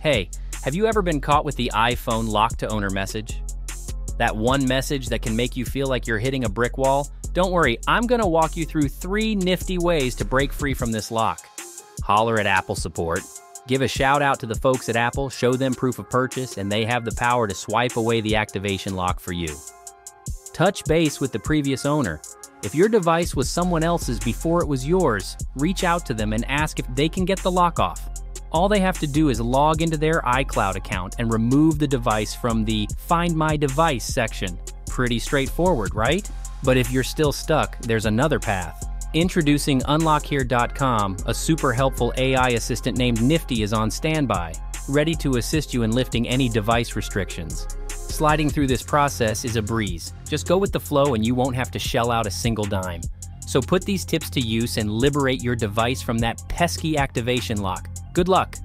Hey, have you ever been caught with the iPhone locked to owner message? That one message that can make you feel like you're hitting a brick wall? Don't worry, I'm gonna walk you through 3 nifty ways to break free from this lock. Holler at Apple support. Give a shout out to the folks at Apple, show them proof of purchase, and they have the power to swipe away the activation lock for you. Touch base with the previous owner. If your device was someone else's before it was yours, reach out to them and ask if they can get the lock off. All they have to do is log into their iCloud account and remove the device from the Find My Device section. Pretty straightforward, right? But if you're still stuck, there's another path. Introducing UnlockHere.com, a super helpful AI assistant named Nifty is on standby, ready to assist you in lifting any device restrictions. Sliding through this process is a breeze. Just go with the flow and you won't have to shell out a single dime. So put these tips to use and liberate your device from that pesky activation lock. Good luck!